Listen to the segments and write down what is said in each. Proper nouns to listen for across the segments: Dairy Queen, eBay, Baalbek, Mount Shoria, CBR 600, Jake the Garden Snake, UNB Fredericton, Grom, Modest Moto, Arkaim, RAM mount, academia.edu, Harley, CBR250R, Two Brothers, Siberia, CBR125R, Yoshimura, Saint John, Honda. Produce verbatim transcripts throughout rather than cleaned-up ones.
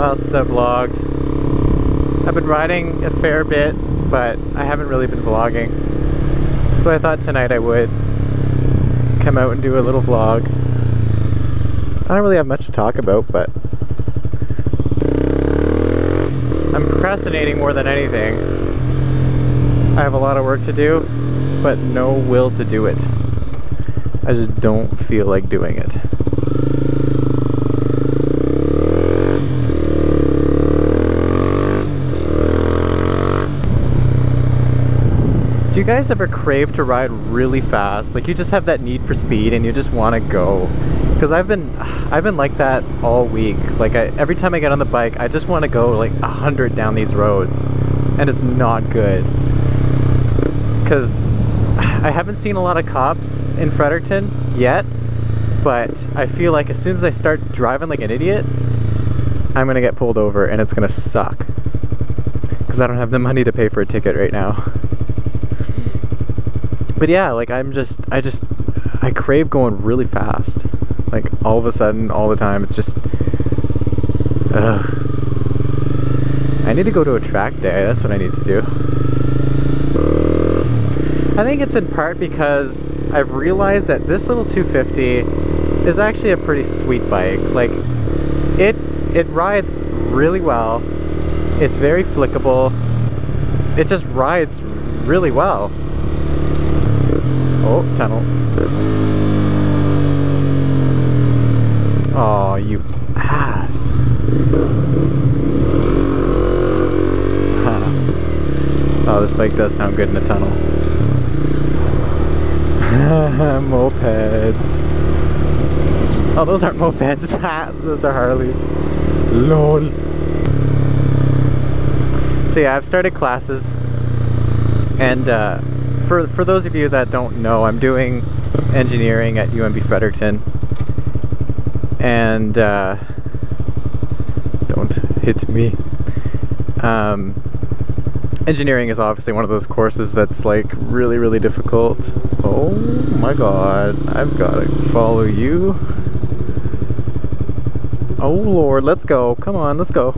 while since I've vlogged. I've been riding a fair bit, but I haven't really been vlogging. So I thought tonight I would come out and do a little vlog. I don't really have much to talk about, but I'm procrastinating more than anything. I have a lot of work to do, but no will to do it. I just don't feel like doing it. Do you guys ever crave to ride really fast? Like, you just have that need for speed and you just want to go. Because I've been I've been like that all week. Like, I, every time I get on the bike, I just want to go like a hundred down these roads. And it's not good. Because I haven't seen a lot of cops in Fredericton yet, but I feel like as soon as I start driving like an idiot, I'm gonna get pulled over and it's gonna suck. Because I don't have the money to pay for a ticket right now. But yeah, like I'm just, I just, I crave going really fast. Like all of a sudden, all the time, it's just, ugh. I need to go to a track day, that's what I need to do. I think it's in part because I've realized that this little two fifty is actually a pretty sweet bike. Like, it it rides really well. It's very flickable. It just rides really well. Oh, tunnel. Oh, you ass. Huh. Oh, this bike does sound good in a tunnel. Mopeds. Oh, those aren't mopeds. Those are Harleys. Lol. So yeah, I've started classes, and uh, for for those of you that don't know, I'm doing engineering at U N B Fredericton, and uh, don't hit me. Um, engineering is obviously one of those courses that's like really, really difficult. Oh my god, I've gotta follow you. Oh lord, let's go. Come on, let's go.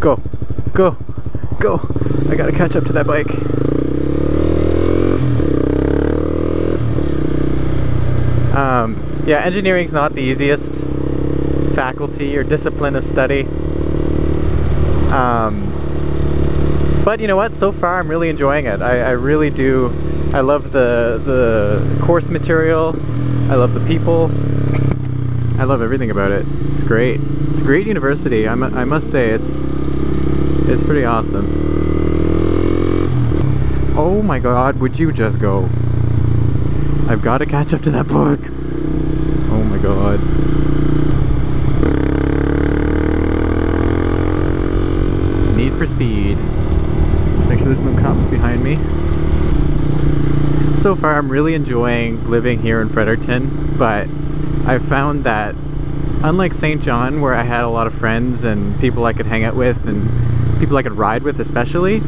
Go, go, go. I gotta catch up to that bike. Um, yeah, engineering's not the easiest faculty or discipline of study. Um, But you know what, so far I'm really enjoying it. I, I really do. I love the, the course material. I love the people. I love everything about it. It's great. It's a great university. I'm, I must say, it's it's pretty awesome. Oh my god, would you just go? I've got to catch up to that book. Oh my god. Need for speed. Make sure there's no cops behind me. So far I'm really enjoying living here in Fredericton, but I found that unlike Saint John, where I had a lot of friends and people I could hang out with and people I could ride with especially,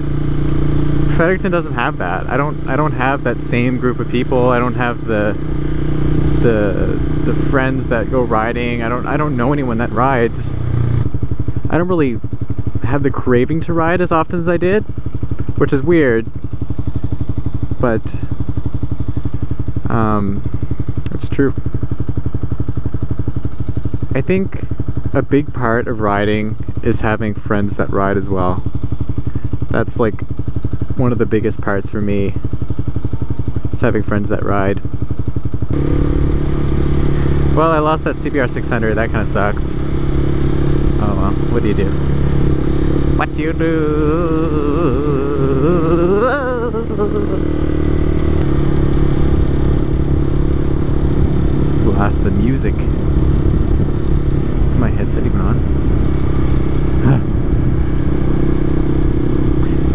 Fredericton doesn't have that. I don't I don't have that same group of people. I don't have the the the friends that go riding. I don't I don't know anyone that rides. I don't really have the craving to ride as often as I did. Which is weird, but um, it's true. I think a big part of riding is having friends that ride as well. That's like one of the biggest parts for me, is having friends that ride. Well, I lost that C B R six hundred, that kind of sucks. Oh well, what do you do? What do you do? Let's blast the music. Is my headset even on?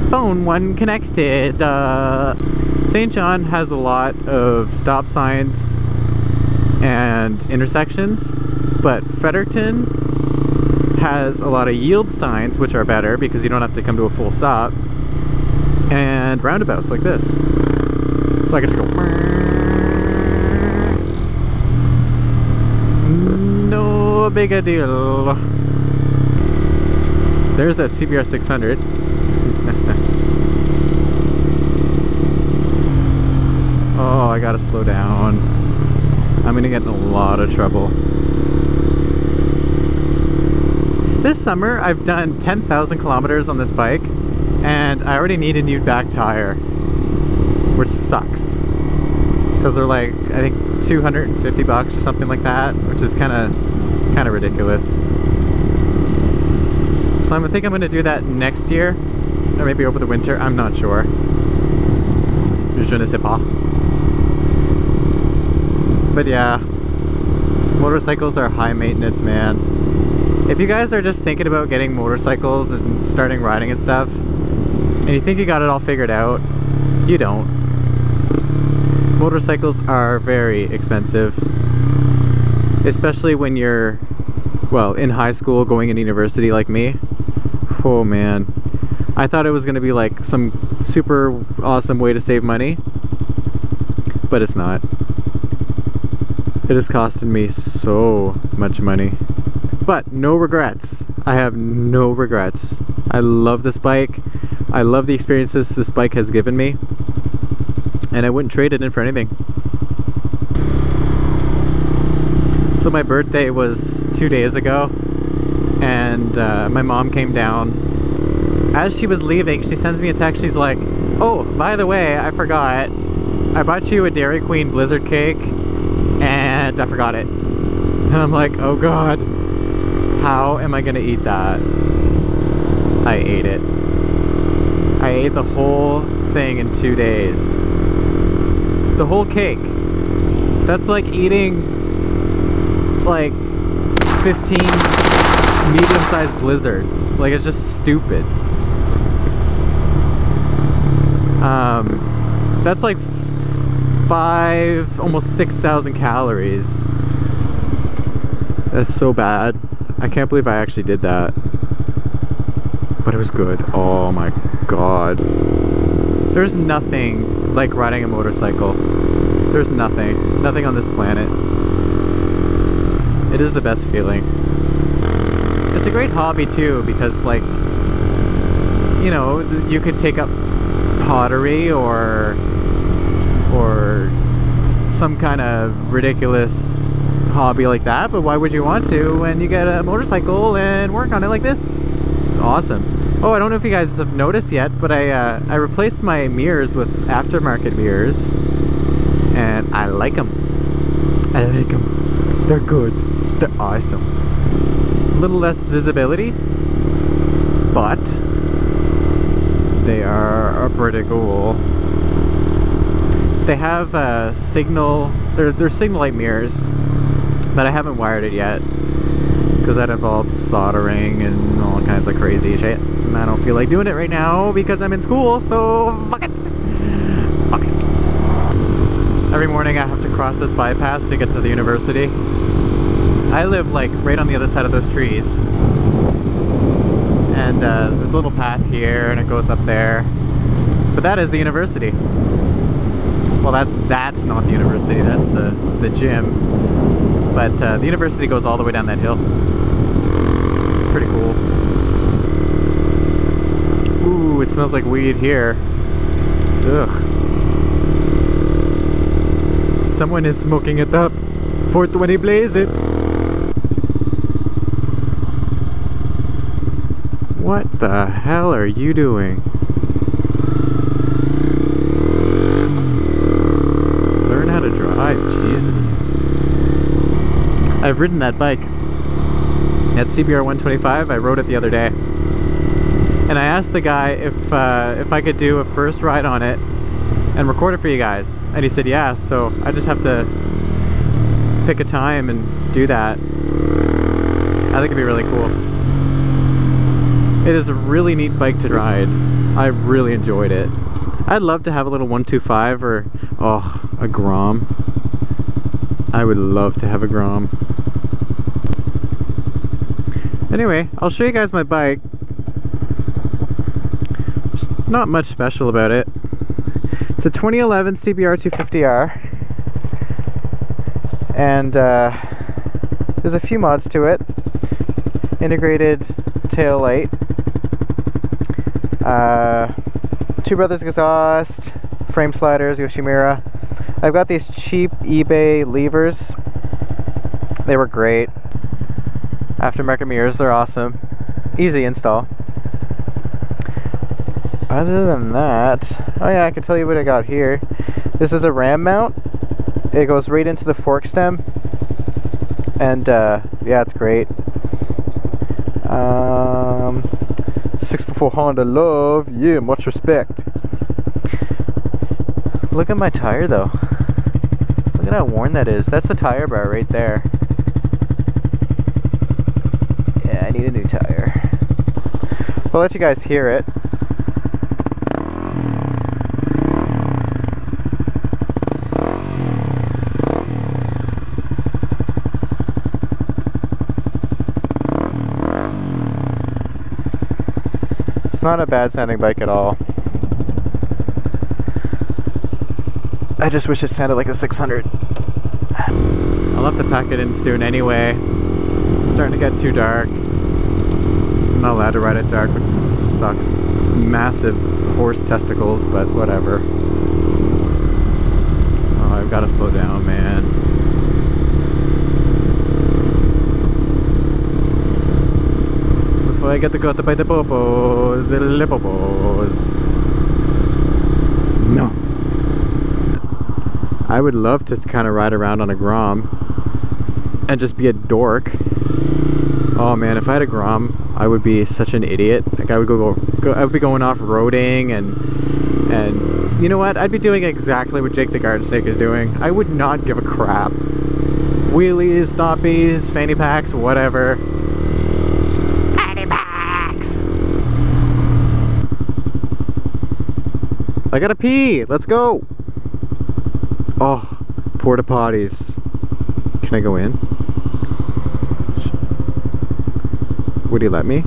Phone one connected. Uh, Saint John has a lot of stop signs and intersections, but Fredericton has a lot of yield signs, which are better because you don't have to come to a full stop. And roundabouts like this. So I can just go. No big a deal. There's that C B R six hundred. Oh, I gotta slow down. I'm gonna get in a lot of trouble. This summer, I've done ten thousand kilometers on this bike, and I already need a new back tire, which sucks. Because they're like, I think two hundred fifty bucks or something like that, which is kind of kind of ridiculous. So I think I'm going to do that next year, or maybe over the winter, I'm not sure. Je ne sais pas. But yeah, motorcycles are high maintenance, man. If you guys are just thinking about getting motorcycles and starting riding and stuff, and you think you got it all figured out, you don't. Motorcycles are very expensive, especially when you're, well, in high school going into university like me. Oh man, I thought it was going to be like some super awesome way to save money, but it's not. It has costed me so much money, but no regrets. I have no regrets. I love this bike. I love the experiences this bike has given me. And I wouldn't trade it in for anything. So my birthday was two days ago, and uh, my mom came down. As she was leaving, she sends me a text. She's like, oh, by the way, I forgot. I bought you a Dairy Queen Blizzard cake, and I forgot it. And I'm like, oh God, how am I gonna eat that? I ate it. I ate the whole thing in two days. The whole cake. That's like eating like fifteen medium-sized blizzards. Like, it's just stupid. Um, that's like five, almost six thousand calories. That's so bad. I can't believe I actually did that. But it was good. Oh my God. There's nothing like riding a motorcycle. There's nothing, nothing on this planet. It is the best feeling. It's a great hobby too, because like, you know, you could take up pottery or or some kind of ridiculous hobby like that, but why would you want to when you get a motorcycle and work on it like this? It's awesome. Oh, I don't know if you guys have noticed yet, but I uh, I replaced my mirrors with aftermarket mirrors, and I like them. I like them. They're good. They're awesome. A little less visibility, but they are pretty cool. They have a signal. They're they're signal light mirrors, but I haven't wired it yet because that involves soldering and all kinds of crazy shit. I don't feel like doing it right now because I'm in school, so fuck it. Fuck it. Every morning I have to cross this bypass to get to the university. I live like right on the other side of those trees. And uh, there's a little path here and it goes up there. But that is the university. Well, that's that's not the university, that's the, the gym. But uh, the university goes all the way down that hill. It's pretty cool. Ooh, it smells like weed here. Ugh. Someone is smoking it up. four twenty blaze it. What the hell are you doing? Learn how to drive, Jesus. I've ridden that bike. That C B R one twenty-five, I rode it the other day. And I asked the guy if uh, if I could do a first ride on it and record it for you guys, and he said yeah. So I just have to pick a time and do that. I think it'd be really cool. It is a really neat bike to ride. I really enjoyed it. I'd love to have a little one twenty-five or oh a Grom. I would love to have a Grom. Anyway, I'll show you guys my bike. Not much special about it. It's a twenty eleven C B R two fifty R, and uh, There's a few mods to it. Integrated tail light, uh, Two Brothers exhaust, frame sliders, Yoshimura. I've got these cheap eBay levers. They were great. Aftermarket mirrors, they're awesome. Easy install. Other than that, oh yeah, I can tell you what I got here. This is a RAM mount. It goes right into the fork stem. And uh, yeah, it's great. Um, six four four Honda love, yeah, much respect. Look at my tire though. Look at how worn that is. That's the tire bar right there. Yeah, I need a new tire. I'll let you guys hear it. It's not a bad sounding bike at all. I just wish it sounded like a six hundred. I'll have to pack it in soon anyway. It's starting to get too dark. I'm not allowed to ride at dark, which sucks. Massive horse testicles, but whatever. Oh, I've got to slow down, man. I get to go to buy the bobos, the bobos. No. I would love to kind of ride around on a Grom and just be a dork. Oh man, if I had a Grom, I would be such an idiot. Like I would go, go, go I would be going off-roading and and you know what? I'd be doing exactly what Jake the Garden Snake is doing. I would not give a crap. Wheelies, stoppies, fanny packs, whatever. I gotta pee! Let's go! Oh, porta potties. Can I go in? Would he let me?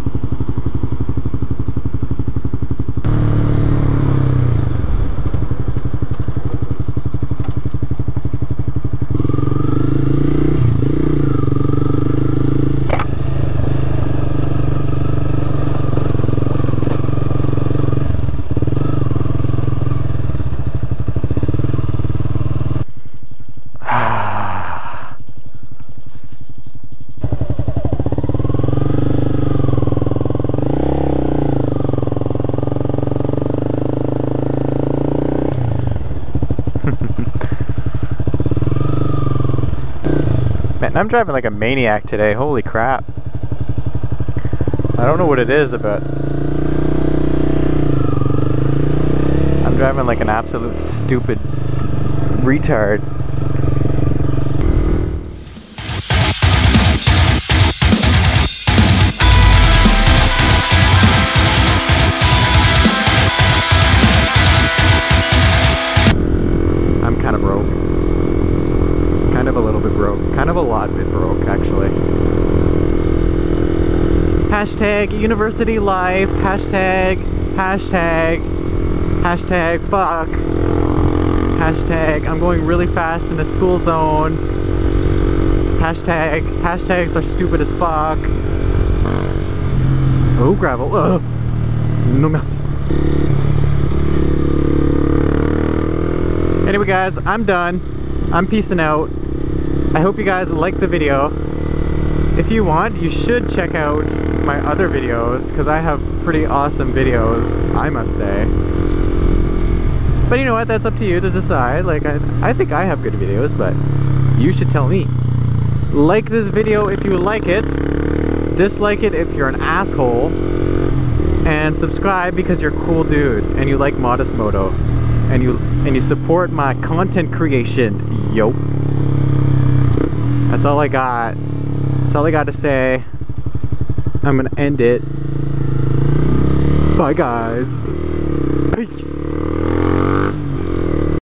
I'm driving like a maniac today, holy crap. I don't know what it is, but I'm driving like an absolute stupid retard. I'm kind of broke. Kind of a little bit broke. Kind of a lot bit broke, actually. Hashtag university life. Hashtag. Hashtag. Hashtag fuck. Hashtag I'm going really fast in the school zone. Hashtag. Hashtags are stupid as fuck. Oh, gravel. Ugh. No merci. Anyway, guys, I'm done. I'm peacing out. I hope you guys liked the video. If you want, you should check out my other videos, because I have pretty awesome videos, I must say. But you know what, that's up to you to decide. Like, I, I think I have good videos, but you should tell me. Like this video if you like it, dislike it if you're an asshole, and subscribe because you're a cool dude, and you like Modest Moto, and you, and you support my content creation, yo. That's all I got. That's all I got to say. I'm gonna end it. Bye, guys. Peace.